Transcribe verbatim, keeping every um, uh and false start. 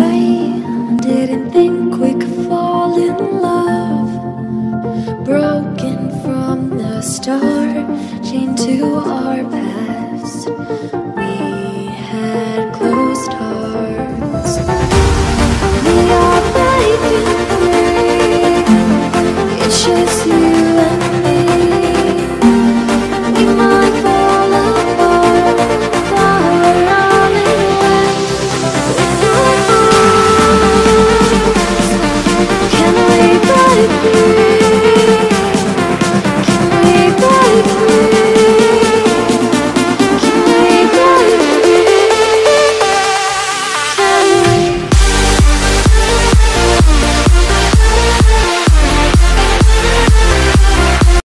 I didn't think we could fall in love, broken from the start, chained to our past.